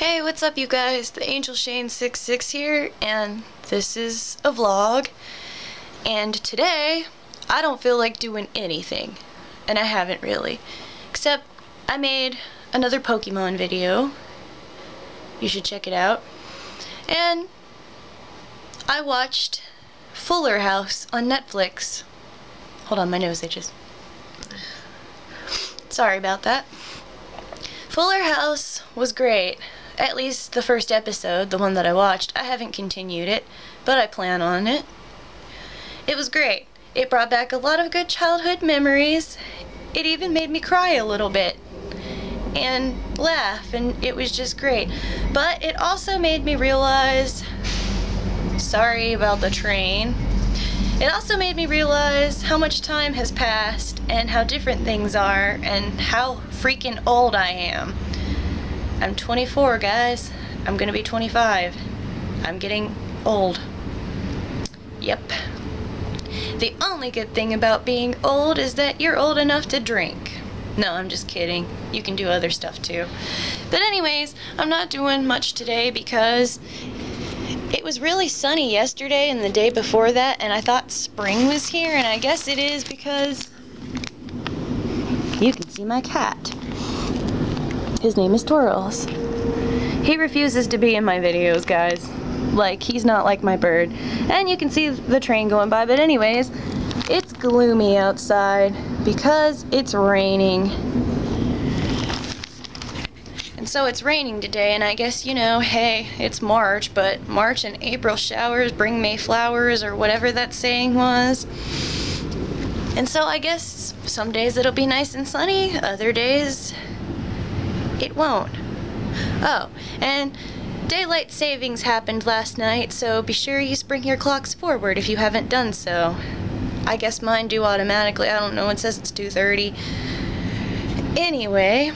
Hey, what's up you guys? The AngelShayne66 here, and this is a vlog, and today I don't feel like doing anything, and I haven't really, except I made another Pokemon video. You should check it out. And I watched Fuller House on Netflix. Hold on, my nose itches. Sorry about that. Fuller House was great. At least the first episode, the one that I watched. I haven't continued it, but I plan on it. It was great. It brought back a lot of good childhood memories. It even made me cry a little bit and laugh, and it was just great. But it also made me realize, sorry about the train. It also made me realize how much time has passed and how different things are and how freaking old I am. I'm 24, guys. I'm gonna be 25. I'm getting old. Yep. The only good thing about being old is that you're old enough to drink. No, I'm just kidding. You can do other stuff too. But anyways, I'm not doing much today because it was really sunny yesterday and the day before that, and I thought spring was here, and I guess it is because you can see my cat. His name is Twirls. He refuses to be in my videos, guys. Like, he's not like my bird. And you can see the train going by, but anyways, it's gloomy outside because it's raining. And so it's raining today, and I guess, you know, hey, it's March, but March and April showers bring May flowers, or whatever that saying was. And so I guess some days it'll be nice and sunny, other days it won't. Oh, and daylight savings happened last night, so be sure you spring your clocks forward if you haven't done so. I guess mine do automatically. I don't know. It says it's 2:30. Anyway,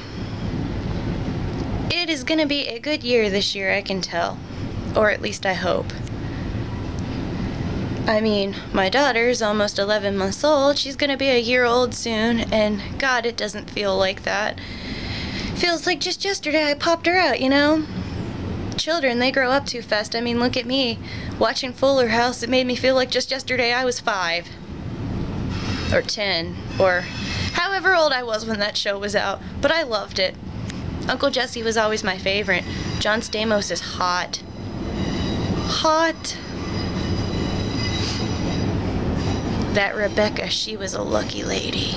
it is going to be a good year this year, I can tell. Or at least I hope. I mean, my daughter's almost 11 months old. She's going to be a year old soon, and God, it doesn't feel like that. Feels like just yesterday I popped her out, you know? Children, they grow up too fast. I mean, look at me. Watching Fuller House, it made me feel like just yesterday I was 5. Or 10. Or however old I was when that show was out. But I loved it. Uncle Jesse was always my favorite. John Stamos is hot. Hot. That Rebecca, she was a lucky lady.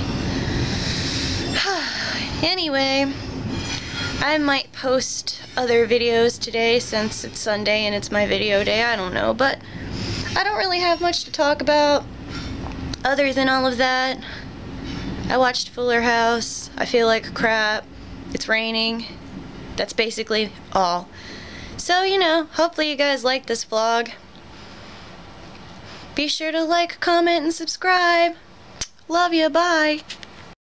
Anyway, I might post other videos today since it's Sunday and it's my video day, I don't know, but I don't really have much to talk about other than all of that. I watched Fuller House, I feel like crap, it's raining, that's basically all. So, you know, hopefully you guys like this vlog. Be sure to like, comment, and subscribe. Love you, bye!